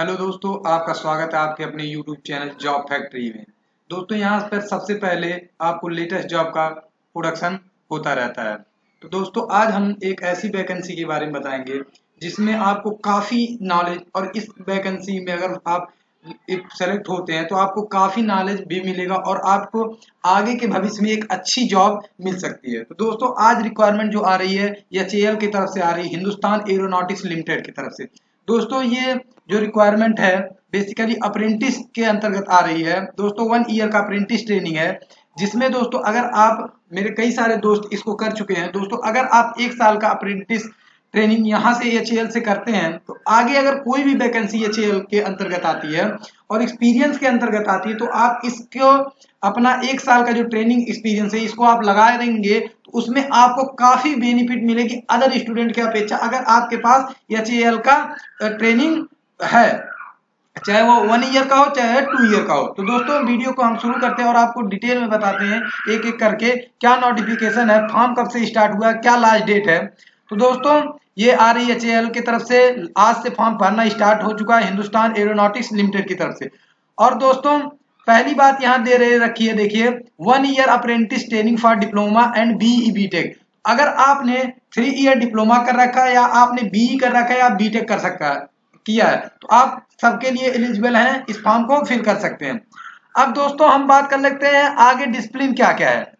Hello दोस्तों, आपका स्वागत है आपके अपने यूट्यूब चैनल जॉब फैक्ट्री में। दोस्तों यहाँ पर सबसे पहले आपको लेटेस्ट जॉब का प्रोडक्शन होता रहता है। तो दोस्तों आज हम एक ऐसी वैकेंसी के बारे में बताएंगे जिसमें आपको काफ़ी नॉलेज, और इस वैकेंसी में अगर आप सेलेक्ट होते हैं तो आपको काफ़ी नॉलेज भी मिलेगा और आपको आगे के भविष्य में एक अच्छी जॉब मिल सकती है। तो दोस्तों आज रिक्वायरमेंट जो आ रही है HAL की तरफ से आ रही है, हिंदुस्तान एरोनॉटिक्स लिमिटेड की तरफ से। दोस्तों ये जो रिक्वायरमेंट है बेसिकली अप्रेंटिस के अंतर्गत आ रही है। दोस्तों 1 ईयर का अप्रेंटिस ट्रेनिंग है, जिसमें दोस्तों अगर आप, मेरे कई सारे दोस्त इसको कर चुके हैं दोस्तों, अगर आप 1 साल का अप्रेंटिस ट्रेनिंग यहाँ से HAL से करते हैं तो आगे अगर कोई भी वैकेंसी HAL के अंतर्गत आती है और एक्सपीरियंस के अंतर्गत आती है तो आप इसको अपना 1 साल का जो ट्रेनिंग एक्सपीरियंस है इसको आप लगा देंगे तो उसमें आपको काफ़ी बेनिफिट मिलेगी अदर स्टूडेंट के अपेक्षा। अगर आपके पास HAL का ट्रेनिंग है, चाहे वो 1 ईयर का हो चाहे 2 ईयर का हो। तो दोस्तों वीडियो को हम शुरू करते हैं और आपको डिटेल में बताते हैं एक एक करके क्या नोटिफिकेशन है, फॉर्म कब से स्टार्ट हुआ, क्या लास्ट डेट है। तो दोस्तों ये आ रही है HAL की तरफ से, आज से फॉर्म भरना स्टार्ट हो चुका है हिंदुस्तान एरोनॉटिक्स लिमिटेड की तरफ से। और दोस्तों पहली बात यहाँ दे रखी है, देखिए 1 year apprentice training for diploma and BE BTech। अगर आपने 3 ईयर डिप्लोमा कर रखा है या आपने BE कर रखा है या BTech कर सकता है किया है तो आप सबके लिए एलिजिबल हैं, इस फॉर्म को फिल कर सकते हैं। अब दोस्तों हम बात कर लेते हैं आगे डिसिप्लिन क्या क्या है।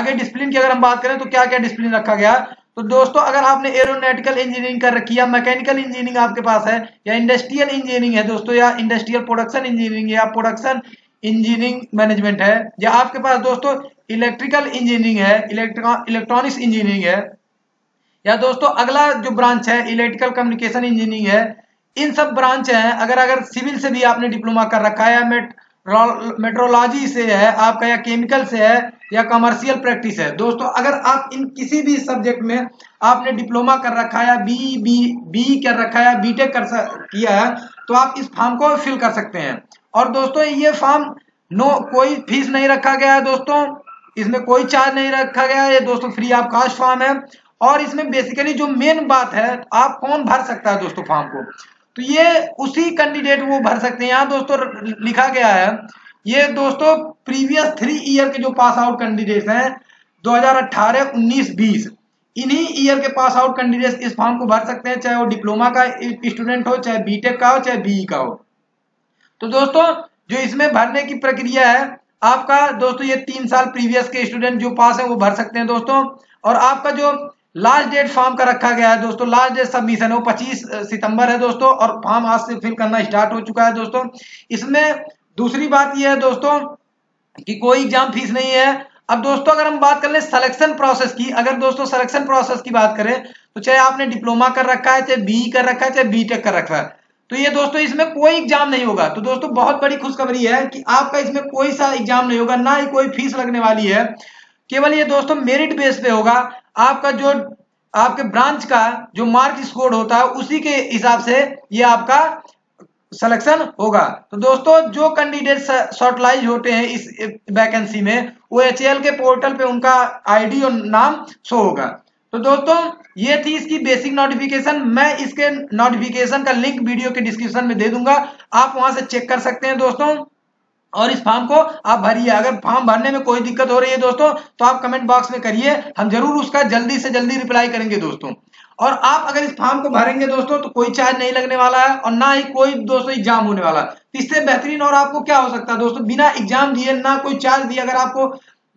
आगे डिसिप्लिन की अगर हम बात करें तो क्या क्या डिसिप्लिन रखा गया। तो दोस्तों अगर आपने एरोनॉटिकल इंजीनियरिंग कर रखी है, मैकेनिकल इंजीनियरिंग आपके पास है या इंडस्ट्रियल इंजीनियरिंग है दोस्तों, या इंडस्ट्रियल प्रोडक्शन इंजीनियरिंग या प्रोडक्शन इंजीनियरिंग मैनेजमेंट है, या आपके पास दोस्तों इलेक्ट्रिकल इंजीनियरिंग है, इलेक्ट्रॉनिक्स इंजीनियरिंग है, या दोस्तों अगला जो ब्रांच है इलेक्ट्रिकल कम्युनिकेशन इंजीनियरिंग है, इन सब ब्रांच हैं। अगर सिविल से भी आपने डिप्लोमा कर रखा है, मेट्रोलॉजी से है आपका, या केमिकल से है, या कमर्शियल प्रैक्टिस है दोस्तों, अगर आप इन किसी भी सब्जेक्ट में आपने डिप्लोमा कर रखा है, BE कर रखा है, BTech किया है तो आप इस फॉर्म को फिल कर सकते हैं। और दोस्तों ये फॉर्म कोई फीस नहीं रखा गया है दोस्तों, इसमें कोई चार्ज नहीं रखा गया है, ये दोस्तों फ्री ऑफ कॉस्ट फॉर्म है। और इसमें बेसिकली जो मेन बात है, आप कौन भर सकता है दोस्तों फॉर्म को, तो ये उसी कैंडिडेट वो भर सकते हैं। यहाँ दोस्तों लिखा गया है ये दोस्तों प्रीवियस 3 ईयर के जो पास आउट कैंडिडेट्स हैं 2018, 19, 20 इन्हीं ईयर के पास आउट कैंडिडेट्स इस फॉर्म को भर सकते हैं, चाहे वो डिप्लोमा का स्टूडेंट हो, चाहे BTech का हो, चाहे BE का हो। तो दोस्तों जो इसमें भरने की प्रक्रिया है आपका दोस्तों, ये 3 साल प्रीवियस के स्टूडेंट जो पास है वो भर सकते हैं दोस्तों। और आपका जो लास्ट डेट फॉर्म का रखा गया है दोस्तों, लास्ट डेट सबमिशन है वो 25 सितंबर है दोस्तों, और फॉर्म आज से फिल करना स्टार्ट हो चुका है दोस्तों। इसमें दूसरी बात यह है दोस्तों कि कोई एग्जाम फीस नहीं है। अब दोस्तों अगर हम बात कर लें सिलेक्शन प्रोसेस की, अगर दोस्तों सिलेक्शन प्रोसेस की बात करें तो चाहे आपने डिप्लोमा कर रखा है, चाहे BE कर रखा है, चाहे BTech कर रखा है, तो ये दोस्तों इसमें कोई एग्जाम नहीं होगा। तो दोस्तों बहुत बड़ी खुशखबरी है कि आपका इसमें कोई सा एग्जाम नहीं होगा, ना ही कोई फीस लगने वाली है, केवल ये दोस्तों मेरिट बेस पे होगा। आपका जो आपके ब्रांच का जो मार्क स्कोर होता है उसी के हिसाब से ये आपका सिलेक्शन होगा। तो दोस्तों जो कैंडिडेट शॉर्टलाइज होते हैं इस वैकेंसी में वो HAL के पोर्टल पे उनका आईडी और नाम शो होगा। तो दोस्तों ये थी इसकी बेसिक नोटिफिकेशन। मैं इसके नोटिफिकेशन का लिंक वीडियो के डिस्क्रिप्शन में दे दूंगा, आप वहां से चेक कर सकते हैं दोस्तों, और इस फॉर्म को आप भरिए। अगर फॉर्म भरने में कोई दिक्कत हो रही है दोस्तों तो आप कमेंट बॉक्स में करिए, हम जरूर उसका जल्दी से जल्दी रिप्लाई करेंगे दोस्तों। और आप अगर इस फॉर्म को भरेंगे दोस्तों तो कोई चार्ज नहीं लगने वाला है और ना ही कोई दोस्तों एग्जाम होने वाला है। इससे बेहतरीन और आपको क्या हो सकता है दोस्तों, बिना एग्जाम दिए ना कोई चार्ज दिए अगर आपको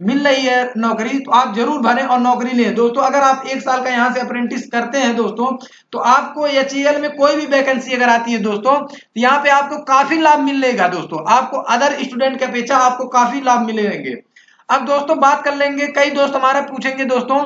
मिल रही है नौकरी तो आप जरूर भरें और नौकरी लें दोस्तों। अगर आप 1 साल का यहाँ से अप्रेंटिस करते हैं दोस्तों तो आपको HAL में कोई भी वैकेंसी अगर आती है दोस्तों तो यहाँ पे आपको काफी लाभ मिलेगा दोस्तों, आपको अदर स्टूडेंट के अपेक्षा आपको काफी लाभ मिलेंगे। अब दोस्तों बात कर लेंगे, कई दोस्त हमारा पूछेंगे दोस्तों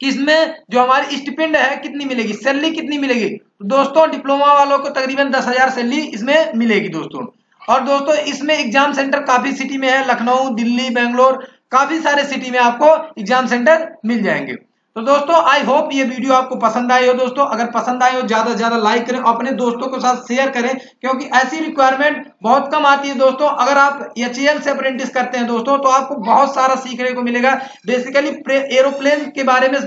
कि इसमें जो हमारी स्टिपेंड है कितनी मिलेगी, सैलरी कितनी मिलेगी। दोस्तों डिप्लोमा वालों को तकरीबन 10,000 सैलरी इसमें मिलेगी दोस्तों। और दोस्तों इसमें एग्जाम सेंटर काफी सिटी में है, लखनऊ, दिल्ली, बेंगलोर, काफी सारे सिटी में आपको एग्जाम सेंटर मिल जाएंगे। तो दोस्तों आई होप ये वीडियो आपको पसंद आई हो दोस्तों। अगर पसंद आई हो ज्यादा से ज्यादा लाइक करें और अपने दोस्तों के साथ शेयर करें, क्योंकि ऐसी रिक्वायरमेंट बहुत कम आती है दोस्तों। अगर आप HAL से अप्रेंटिस करते हैं दोस्तों तो आपको बहुत सारा सीखने को मिलेगा, बेसिकली एरोप्लेन के बारे में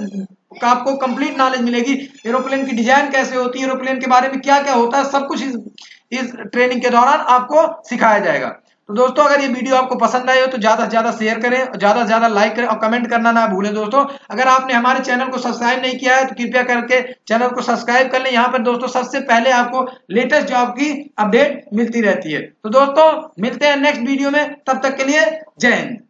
का आपको कंप्लीट नॉलेज मिलेगी। एरोप्लेन की डिजाइन कैसे होती है, एरोप्लेन के बारे में क्या क्या होता है, सब कुछ इस ट्रेनिंग के दौरान आपको सिखाया जाएगा। तो दोस्तों अगर ये वीडियो आपको पसंद आई हो तो ज़्यादा से ज़्यादा शेयर करें, ज़्यादा से ज़्यादा लाइक करें और कमेंट करना ना भूलें। दोस्तों अगर आपने हमारे चैनल को सब्सक्राइब नहीं किया है तो कृपया करके चैनल को सब्सक्राइब कर लें। यहाँ पर दोस्तों सबसे पहले आपको लेटेस्ट जॉब की अपडेट मिलती रहती है। तो दोस्तों मिलते हैं नेक्स्ट वीडियो में, तब तक के लिए जय हिंद।